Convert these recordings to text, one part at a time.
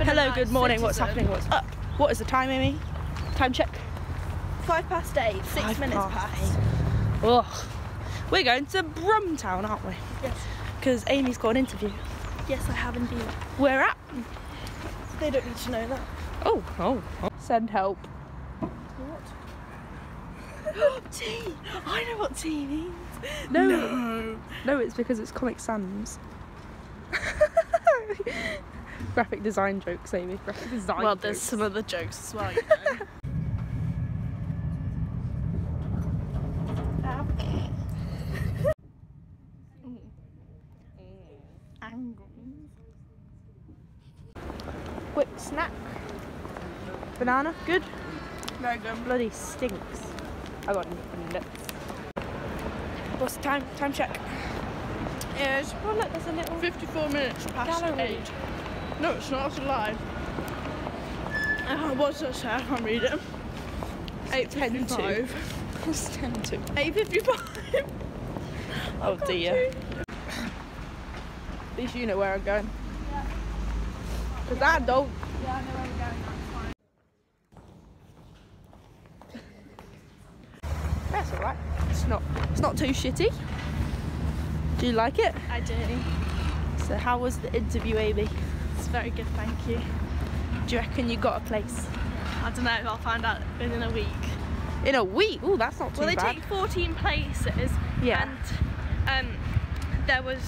Hello, good morning, what's happening, what's up? What is the time, Amy? Time check? 8:05, 6 minutes past. Ugh. We're going to Brumtown, aren't we? Yes. Because Amy's got an interview. Yes, I have indeed. Where at? They don't need to know that. Oh. Send help. What? Tea! I know what tea means. No, it's because it's Comic Sans. Graphic design jokes, Amy. Graphic design jokes. Well, there's some other jokes as well, you know. Quick snack. Banana, good? Very good. Bloody stinks. I got nuts. What's the time? Time check. Is, oh look, there's a little 54 minutes past gallery. 8. No, it's not, it's alive. What's that say? I can't read it. 8:55. It's 10:02. 8:55. Oh dear. At least you know where I'm going. Yeah. Because I don't. Yeah, I know where I'm going, that's fine. That's alright. It's not too shitty. Do you like it? I do. So how was the interview, Amy? It's very good, thank you. Do you reckon you got a place? I don't know, I'll find out within a week. In a week? Oh, that's not too bad. Well, they take 14 places. Yeah. And there was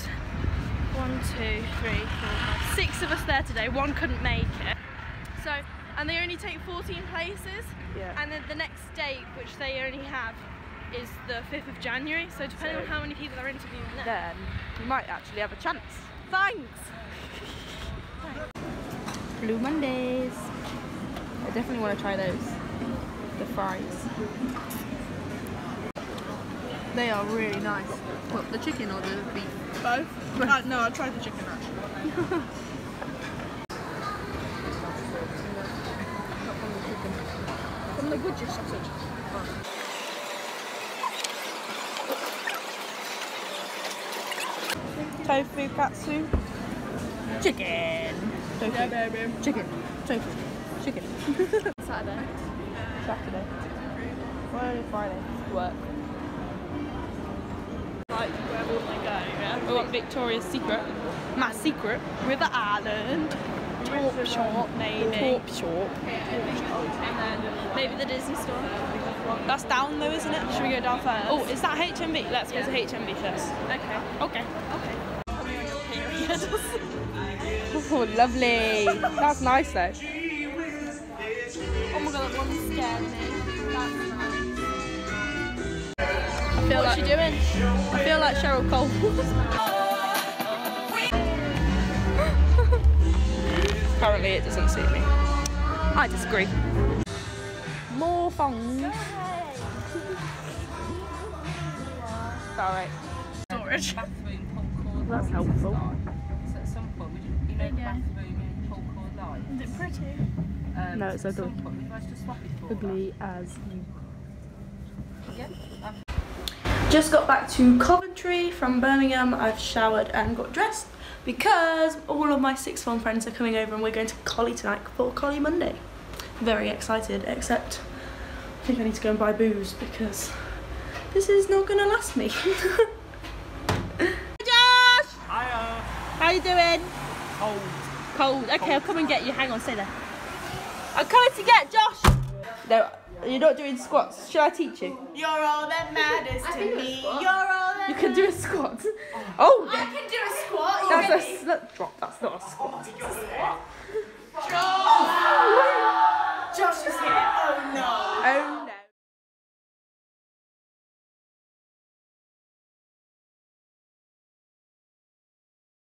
6 of us there today, one couldn't make it. So, and they only take 14 places, yeah. And then the next date, which they only have, is the 5th of January. So depending on how many people are interviewing next, then you might actually have a chance. Thanks! Blue Mondays. I definitely want to try those. The fries. They are really nice. What, the chicken or the beef? Both. No, I tried the chicken actually. From the butcher sausage. Tofu, katsu. Chicken. Tofu. Yeah, baby. Chicken. Tofu. Chicken. Saturday. Friday. Work. Like, where will I go? Yeah? We want Victoria's Secret, My Secret, River Island, Topshop, maybe. Topshop. And then maybe the Disney store. That's down though, isn't it? Should we go down first? Oh, is that H&M? Let's go to H&M first. Okay. Oh, lovely. That's nice though. Oh my god, that one scared me. That's nice. What's she doing? I feel like Cheryl Cole. Apparently it doesn't suit me. I disagree. More phones. Alright. Storage. That's helpful. At some point, you know, the bathroom in full cord lights. Is it pretty? No, it's ugly. Ugly as you. Yeah. Just got back to Coventry from Birmingham. I've showered and got dressed because all of my sixth form friends are coming over and we're going to Colley tonight for Colley Monday. Very excited, except I think I need to go and buy booze because this is not going to last me. Josh! Hiya! How you doing? Cold. Okay, I'll come and get you. Hang on, stay there. I'm coming to get Josh! No. You're not doing squats. Shall I teach you? You're all that matters to me. You're all that. You can do a squat. Oh! I can do a squat. That's a slut drop. That's not a squat. Josh! Josh is here. Oh no.